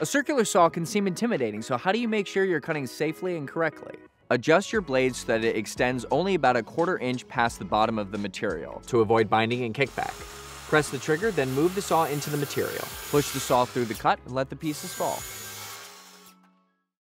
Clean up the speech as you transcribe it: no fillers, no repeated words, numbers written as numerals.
A circular saw can seem intimidating, so how do you make sure you're cutting safely and correctly? Adjust your blade so that it extends only about 1/4 inch past the bottom of the material to avoid binding and kickback. Press the trigger, then move the saw into the material. Push the saw through the cut and let the pieces fall.